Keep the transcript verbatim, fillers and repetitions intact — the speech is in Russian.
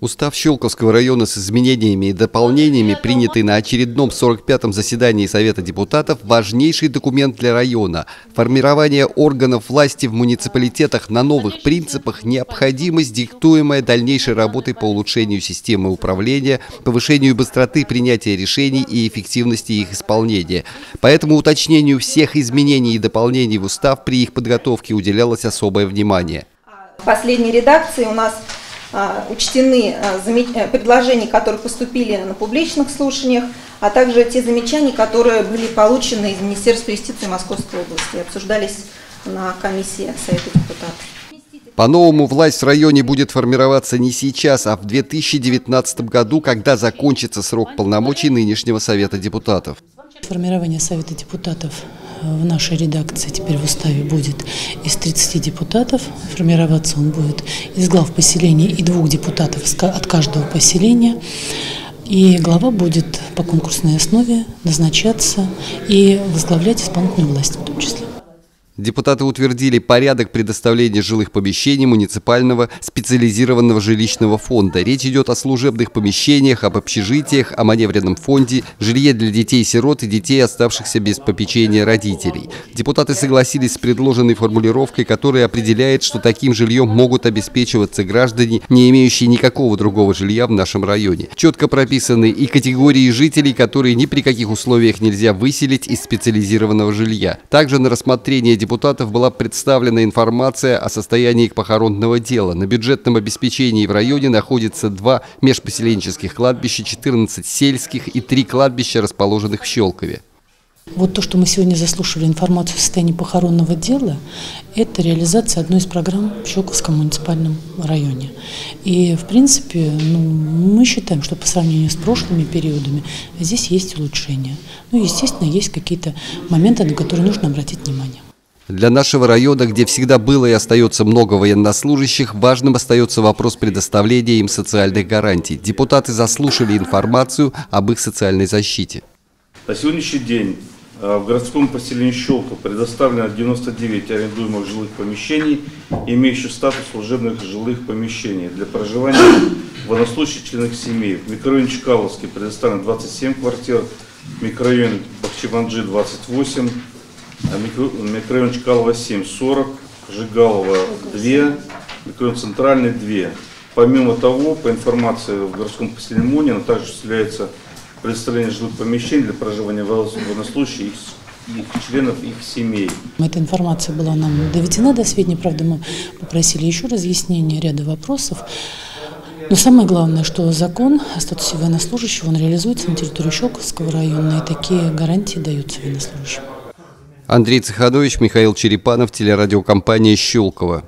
Устав Щелковского района с изменениями и дополнениями, принятый на очередном сорок пятом заседании Совета депутатов, важнейший документ для района. Формирование органов власти в муниципалитетах на новых принципах – необходимость, диктуемая дальнейшей работой по улучшению системы управления, повышению быстроты принятия решений и эффективности их исполнения. Поэтому уточнению всех изменений и дополнений в устав при их подготовке уделялось особое внимание. В последней редакции у нас учтены предложения, которые поступили на публичных слушаниях, а также те замечания, которые были получены из Министерства юстиции Московской области, обсуждались на комиссии Совета депутатов. По-новому власть в районе будет формироваться не сейчас, а в две тысячи девятнадцатом году, когда закончится срок полномочий нынешнего Совета депутатов. Формирование Совета депутатов в нашей редакции теперь в уставе будет из тридцати депутатов. Формироваться он будет из глав поселений и двух депутатов от каждого поселения. И глава будет по конкурсной основе назначаться и возглавлять исполнительную власть в том числе. Депутаты утвердили порядок предоставления жилых помещений муниципального специализированного жилищного фонда. Речь идет о служебных помещениях, об общежитиях, о маневренном фонде, жилье для детей-сирот и детей, оставшихся без попечения родителей. Депутаты согласились с предложенной формулировкой, которая определяет, что таким жильем могут обеспечиваться граждане, не имеющие никакого другого жилья в нашем районе. Четко прописаны и категории жителей, которые ни при каких условиях нельзя выселить из специализированного жилья. Также на рассмотрение депутатов депутатов была представлена информация о состоянии их похоронного дела. На бюджетном обеспечении в районе находится два межпоселенческих кладбища, четырнадцать сельских и три кладбища, расположенных в Щелкове. Вот то, что мы сегодня заслушали информацию о состоянии похоронного дела, это реализация одной из программ в Щелковском муниципальном районе. И, в принципе, ну, мы считаем, что по сравнению с прошлыми периодами здесь есть улучшения. Ну, естественно, есть какие-то моменты, на которые нужно обратить внимание. Для нашего района, где всегда было и остается много военнослужащих, важным остается вопрос предоставления им социальных гарантий. Депутаты заслушали информацию об их социальной защите. На сегодняшний день в городском поселении Щелково предоставлено девяносто девять арендуемых жилых помещений, имеющих статус служебных жилых помещений для проживания военнослужащих членов семей. В микрорайоне Чкаловский предоставлено двадцать семь квартир, в микрорайоне Бахчеванджи двадцать восемь. Микрорайон Чкалова семь, сорок, Жигалова два, микрорайон Центральный два. Помимо того, по информации в городском поселении Монина, также осуществляется предоставление жилых помещений для проживания военнослужащих, их членов, их семей. Эта информация была нам доведена до сведения, правда, мы попросили еще разъяснение ряда вопросов. Но самое главное, что закон о статусе военнослужащего, он реализуется на территории Щелковского района, и такие гарантии даются военнослужащим. Андрей Цеханович, Михаил Черепанов, телерадиокомпания «Щелково».